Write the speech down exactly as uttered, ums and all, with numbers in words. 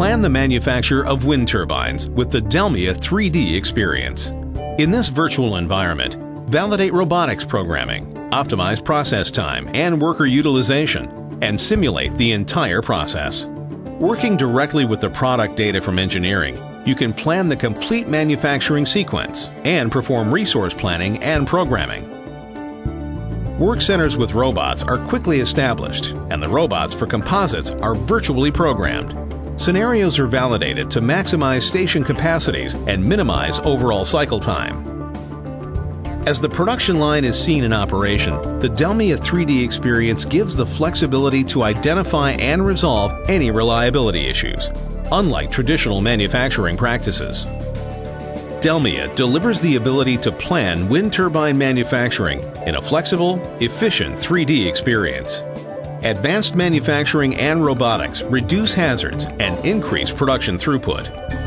planned the manufacture of wind turbines with the Delmia three D experience. In this virtual environment, validate robotics programming, optimize process time and worker utilization, and simulate the entire process. Working directly with the product data from engineering, you can plan the complete manufacturing sequence and perform resource planning and programming. Work centers with robots are quickly established, and the robots for composites are virtually programmed. Scenarios are validated to maximize station capacities and minimize overall cycle time. As the production line is seen in operation, the Delmia three D experience gives the flexibility to identify and resolve any reliability issues, unlike traditional manufacturing practices. Delmia delivers the ability to plan wind turbine manufacturing in a flexible, efficient three D experience. Advanced manufacturing and robotics reduce hazards and increase production throughput.